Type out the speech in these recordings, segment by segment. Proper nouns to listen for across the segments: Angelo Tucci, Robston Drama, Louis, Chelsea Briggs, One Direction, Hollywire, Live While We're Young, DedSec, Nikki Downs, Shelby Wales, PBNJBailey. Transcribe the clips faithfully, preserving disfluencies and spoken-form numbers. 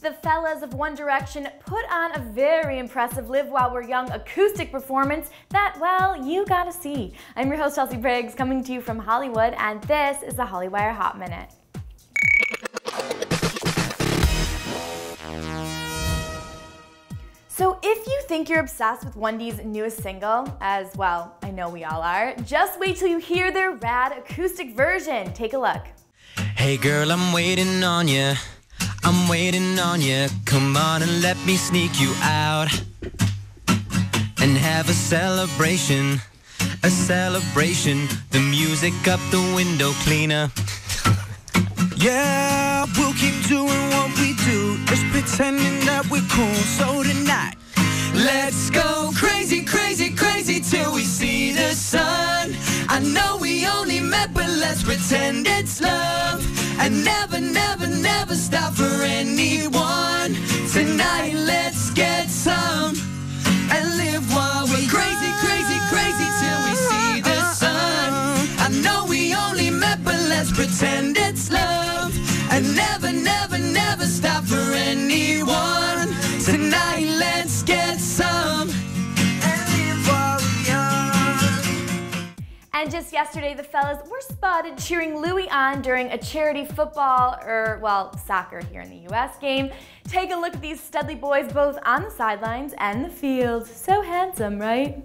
The fellas of One Direction put on a very impressive Live While We're Young acoustic performance that, well, you gotta see. I'm your host, Chelsea Briggs, coming to you from Hollywood, and this is the Hollywire Hot Minute. So if you think you're obsessed with One D's newest single, as, well, I know we all are, just wait till you hear their rad acoustic version. Take a look. Hey girl, I'm waiting on ya. I'm waiting on ya. Come on and let me sneak you out and have a celebration, a celebration. The music up the window cleaner. Yeah, we'll keep doing what we do, just pretending that we're cool. So tonight, let's go crazy, crazy, crazy till we see the sun. I know we only met, but let's pretend it's love. And never, never, never stop for anyone. Tonight, let's get some and live while we're crazy, crazy, crazy till we see the sun. I know we only met, but let's pretend it's love. And never, never, never stop for anyone. Tonight, let's get some. And just yesterday, the fellas were spotted cheering Louis on during a charity football, or, well, soccer here in the U S game. Take a look at these studly boys both on the sidelines and the field. So handsome, right?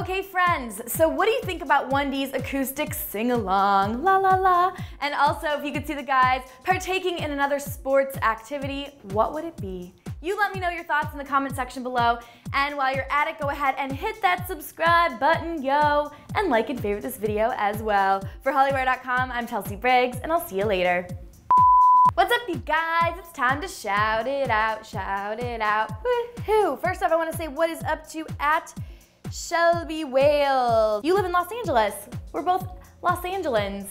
Okay friends, so what do you think about One D's acoustic sing-along, la la la? And also, if you could see the guys partaking in another sports activity, what would it be? You let me know your thoughts in the comment section below, and while you're at it, go ahead and hit that subscribe button, yo! And like and favorite this video as well. For Hollywire dot com, I'm Chelsea Briggs, and I'll see you later. What's up, you guys? It's time to shout it out, shout it out, woohoo! First off, I want to say what is up to at Shelby Wales. You live in Los Angeles. We're both Los Angelans.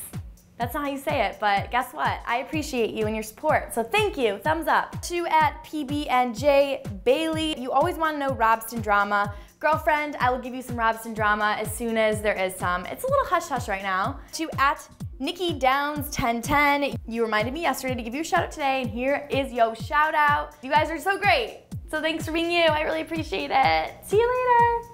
That's not how you say it, but guess what? I appreciate you and your support, so thank you. Thumbs up. To at P B N J Bailey. You always want to know Robston Drama. Girlfriend, I will give you some Robston Drama as soon as there is some. It's a little hush-hush right now. To at Nikki Downs ten ten. You reminded me yesterday to give you a shout-out today, and here is your shout-out. You guys are so great, so thanks for being you. I really appreciate it. See you later.